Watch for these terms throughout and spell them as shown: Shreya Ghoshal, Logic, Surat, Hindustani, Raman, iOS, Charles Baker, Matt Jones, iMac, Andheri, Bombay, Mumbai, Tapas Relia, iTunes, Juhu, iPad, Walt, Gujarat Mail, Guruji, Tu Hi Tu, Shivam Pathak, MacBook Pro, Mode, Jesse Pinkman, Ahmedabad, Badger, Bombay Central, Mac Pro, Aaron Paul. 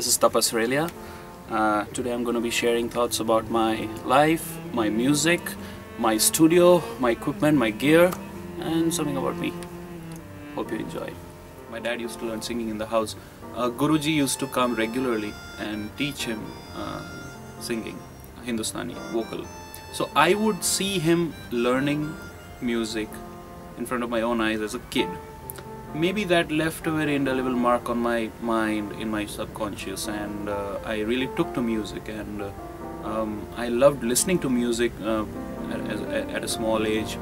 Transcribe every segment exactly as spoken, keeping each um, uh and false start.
This is Tapas Relia. Uh, today I'm going to be sharing thoughts about my life, my music, my studio, my equipment, my gear, and something about me. Hope you enjoy. My dad used to learn singing in the house. Uh, Guruji used to come regularly and teach him uh, singing, Hindustani, vocal. So I would see him learning music in front of my own eyes as a kid. Maybe that left a very indelible mark on my mind, in my subconscious, and uh, I really took to music, and uh, um, I loved listening to music uh, at, at a small age.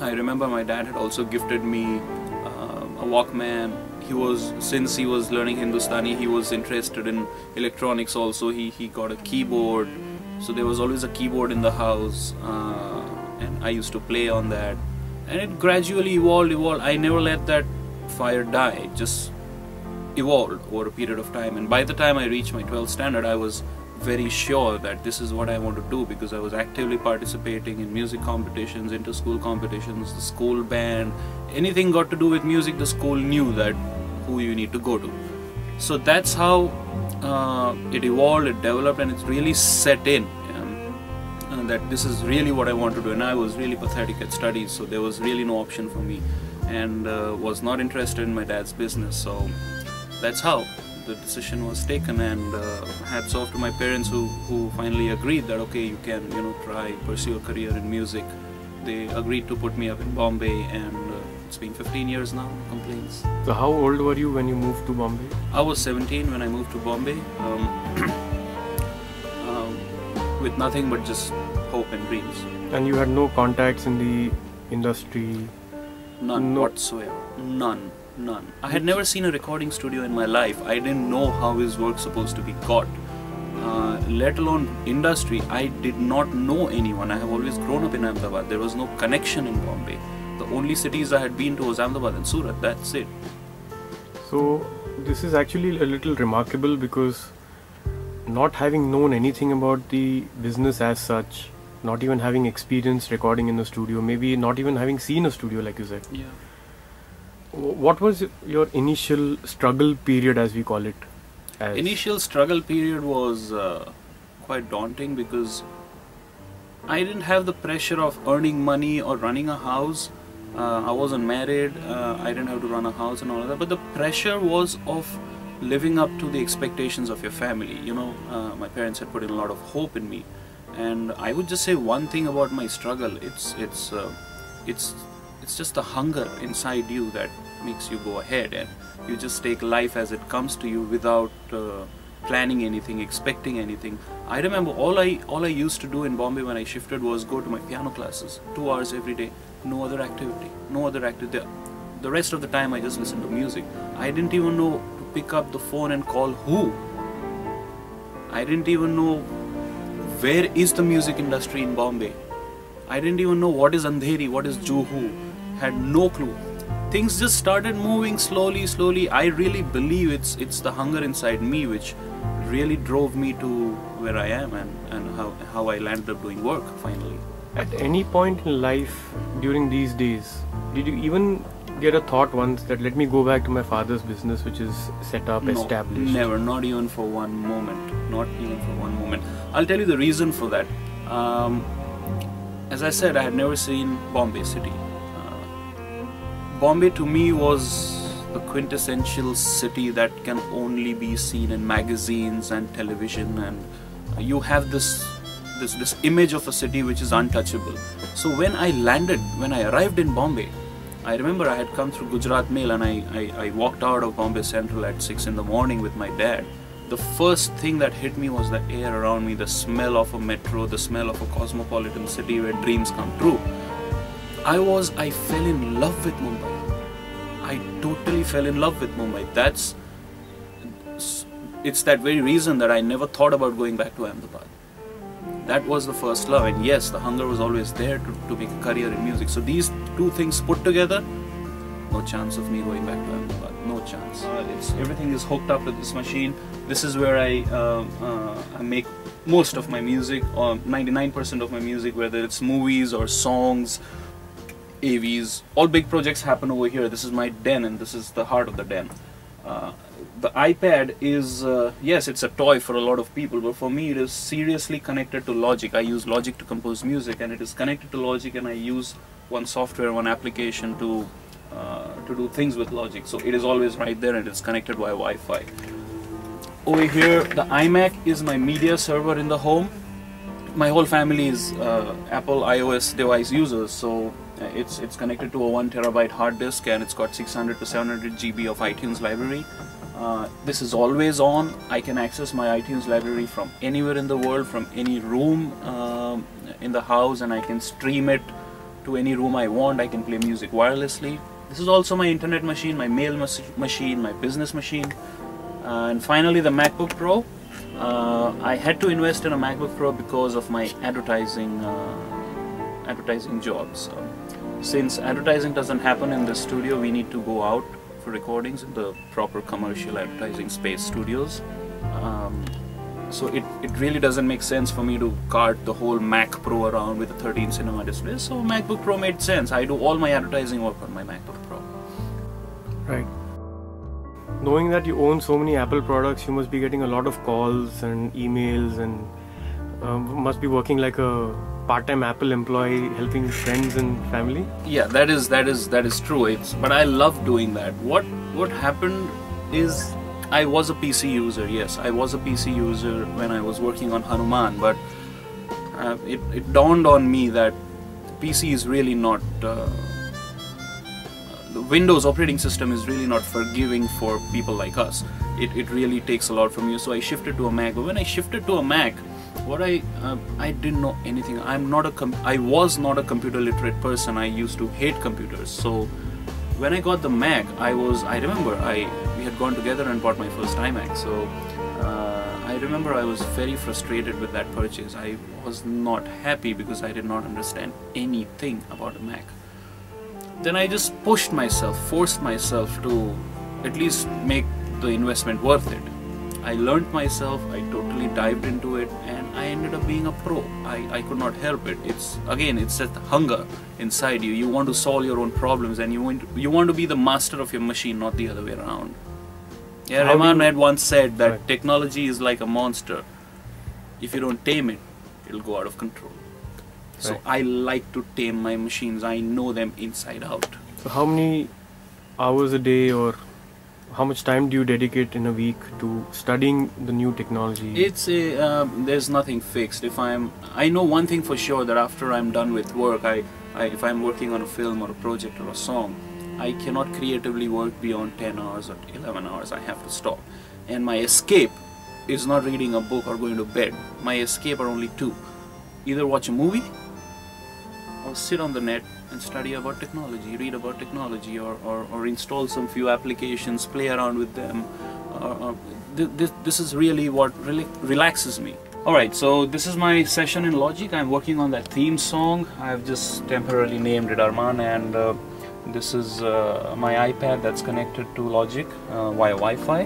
I remember my dad had also gifted me uh, a Walkman. He was, since he was learning Hindustani, he was interested in electronics also. He, he got a keyboard, so there was always a keyboard in the house, uh, and I used to play on that. And it gradually evolved, evolved. I never let that fire die, just evolved over a period of time, and by the time I reached my twelfth standard, I was very sure that this is what I want to do, because I was actively participating in music competitions, inter-school competitions, the school band, anything got to do with music, the school knew that who you need to go to. So that's how uh, it evolved, it developed, and it's really set in. And that this is really what I want to do, and I was really pathetic at studies, so there was really no option for me, and uh, was not interested in my dad's business. So that's how the decision was taken, and uh, hats off to my parents who, who finally agreed that okay, you can, you know, try, pursue a career in music. They agreed to put me up in Bombay, and uh, it's been fifteen years now, no complaints. So how old were you when you moved to Bombay? I was seventeen when I moved to Bombay. Um, with nothing but just hope and dreams. And you had no contacts in the industry? None, no. Whatsoever. None, none. I had never seen a recording studio in my life. I didn't know how his work's supposed to be got, uh, let alone industry. I did not know anyone. I have always grown up in Ahmedabad. There was no connection in Bombay. The only cities I had been to was Ahmedabad and Surat, that's it. So this is actually a little remarkable, because not having known anything about the business as such, not even having experience recording in a studio, maybe not even having seen a studio, like you said. Yeah. What was your initial struggle period, as we call it? As initial struggle period was uh, quite daunting, because I didn't have the pressure of earning money or running a house. Uh, I wasn't married, uh, I didn't have to run a house and all of that, but the pressure was of living up to the expectations of your family. You know, uh, my parents had put in a lot of hope in me, and I would just say one thing about my struggle: it's it's uh, it's it's just the hunger inside you that makes you go ahead, and you just take life as it comes to you without uh, planning anything, expecting anything. I remember all I all I used to do in Bombay when I shifted was go to my piano classes, two hours every day, no other activity, no other activity. The rest of the time I just listened to music. I didn't even know. Pick up the phone and call who? I didn't even know where is the music industry in Bombay. I didn't even know what is Andheri, what is Juhu. Had no clue. Things just started moving slowly, slowly. I really believe it's it's the hunger inside me which really drove me to where I am, and, and how, how I landed up doing work finally. At any point in life during these days, did you even get a thought once that let me go back to my father's business, which is set up, no, established? Never, not even for one moment, not even for one moment. I'll tell you the reason for that. Um, as I said, I had never seen Bombay city. Uh, Bombay to me was the quintessential city that can only be seen in magazines and television, and you have this this this image of a city which is untouchable. So when I landed, when I arrived in Bombay, I remember I had come through Gujarat Mail, and I, I, I walked out of Bombay Central at six in the morning with my dad. The first thing that hit me was the air around me, the smell of a metro, the smell of a cosmopolitan city where dreams come true. I was, I fell in love with Mumbai. I totally fell in love with Mumbai. That's, it's that very reason that I never thought about going back to Ahmedabad. That was the first love, and yes, the hunger was always there to, to make a career in music. So these two things put together, no chance of me going back to Ahmedabad, no chance. Uh, it's, everything is hooked up with this machine. This is where I, uh, uh, I make most of my music, or ninety-nine percent of my music, whether it's movies or songs, A Vs. All big projects happen over here. This is my den, and this is the heart of the den. Uh, the iPad is, uh, yes, it's a toy for a lot of people, but for me it is seriously connected to Logic. I use Logic to compose music, and it is connected to Logic, and I use one software, one application to uh, to do things with Logic. So it is always right there, and it's connected by Wi-Fi. Over here, the iMac is my media server in the home. My whole family is uh, Apple iOS device users, so it's it's connected to a one terabyte hard disk, and it's got six hundred to seven hundred G B of iTunes library. Uh, this is always on. I can access my iTunes library from anywhere in the world, from any room um, in the house, and I can stream it to any room I want. I can play music wirelessly. This is also my internet machine, my mail machine, my business machine. Uh, and finally, the MacBook Pro. Uh, I had to invest in a MacBook Pro because of my advertising uh, advertising job. So, since advertising doesn't happen in the studio, we need to go out for recordings in the proper commercial advertising space studios. Um, so it, it really doesn't make sense for me to cart the whole Mac Pro around with a thirteen cinema display. So MacBook Pro made sense. I do all my advertising work on my MacBook Pro. Right. Knowing that you own so many Apple products, you must be getting a lot of calls and emails, and uh, must be working like a part-time Apple employee, helping friends and family. Yeah, that is that is that is true. It's but I love doing that. What what happened is I was a P C user. Yes, I was a P C user when I was working on Hanuman. But uh, it it dawned on me that P C is really not. Uh, The Windows operating system is really not forgiving for people like us. It, it really takes a lot from you. So I shifted to a Mac. But when I shifted to a Mac, what I uh, I didn't know anything. I'm not a com I was not a computer literate person. I used to hate computers. So when I got the Mac, I was I remember I we had gone together and bought my first iMac. So uh, I remember I was very frustrated with that purchase. I was not happy because I did not understand anything about a Mac. Then I just pushed myself, forced myself to at least make the investment worth it. I learned myself, I totally dived into it, and I ended up being a pro. I, I could not help it. It's again, it's that hunger inside you. You want to solve your own problems, and you want to, you want to be the master of your machine, not the other way around. Yeah, How Raman had once said that right. Technology is like a monster. If you don't tame it, it'll go out of control. So right. I like to tame my machines. I know them inside out. So how many hours a day or how much time do you dedicate in a week to studying the new technology? It's a, uh, there's nothing fixed. If I'm, I know one thing for sure, that after I'm done with work, I, I if I'm working on a film or a project or a song, I cannot creatively work beyond ten hours or eleven hours. I have to stop. And my escape is not reading a book or going to bed. My escape are only two. Either watch a movie, or sit on the net and study about technology, read about technology, or, or, or install some few applications, play around with them. Or, or th this, this is really what really relaxes me. Alright, so this is my session in Logic. I'm working on that theme song. I've just temporarily named it Arman, and uh, this is uh, my iPad that's connected to Logic uh, via Wi-Fi.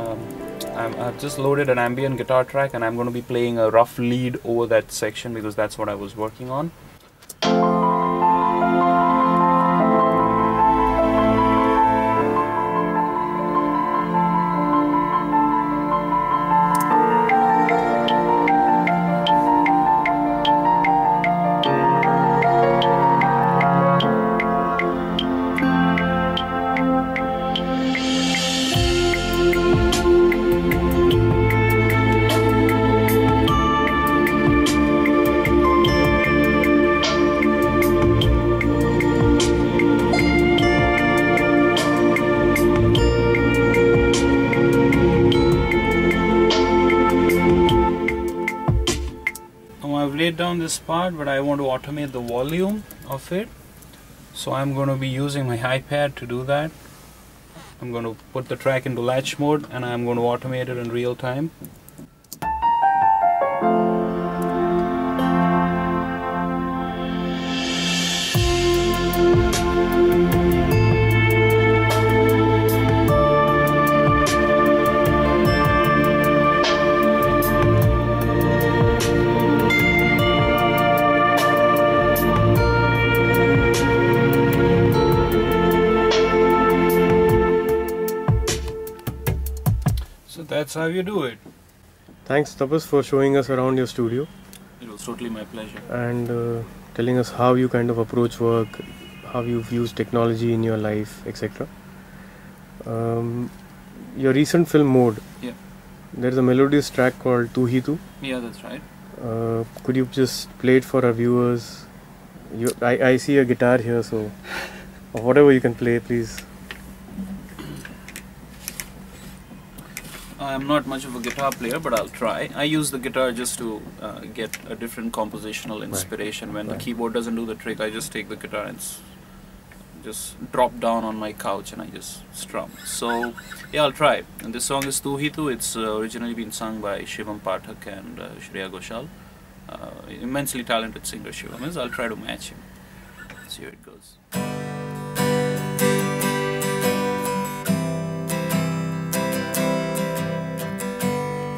Um, I'm, I've just loaded an ambient guitar track, and I'm going to be playing a rough lead over that section because that's what I was working on. Down this part, but I want to automate the volume of it, so I'm going to be using my iPad to do that. I'm going to put the track into latch mode, and I'm going to automate it in real time. That's how you do it. Thanks, Tapas, for showing us around your studio. It was totally my pleasure. And uh, telling us how you kind of approach work, how you've used technology in your life, et cetera. Um, your recent film, Mode. Yeah. There's a melodious track called Tu Hi Tu. Yeah, that's right. Uh, could you just play it for our viewers? You, I, I see a guitar here, so or whatever you can play, please. I'm not much of a guitar player, but I'll try. I use the guitar just to uh, get a different compositional inspiration. Right. When right. the keyboard doesn't do the trick, I just take the guitar and just drop down on my couch and I just strum. So yeah, I'll try. And this song is Tu Hi Tu. It's uh, originally been sung by Shivam Pathak and uh, Shreya Ghoshal. Uh, immensely talented singer Shivam is. I'll try to match him. So here it goes.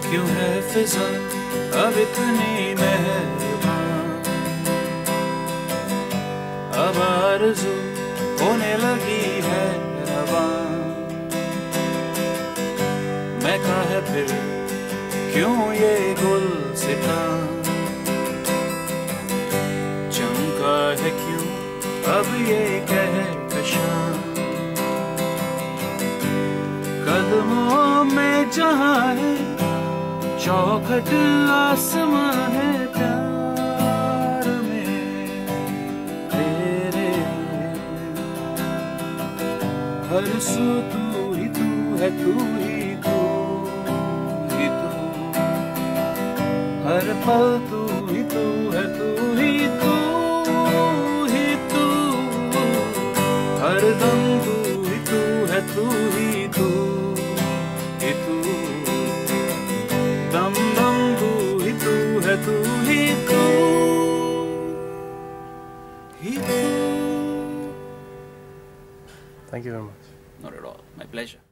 क्यों है फिजा अब इतनी मेहरबान, अब आरज़ू होने लगी है रवान, मैं कहाँ है फिर क्यों ये गुलसितां, चमका है क्यों अब ये कहकशां, कदमों में जहाँ है चौखट आसमां है प्यार में तेरे, हर सू तू ही तू है तू ही तू ही तू, हर पल तू ही तू है तू ही तू ही तू, हर दम तू ही तू है तू ही तू ही तू, dum dum tu hi tu hai tu hi tu hi tu. Thank you very much. Not at all. My pleasure.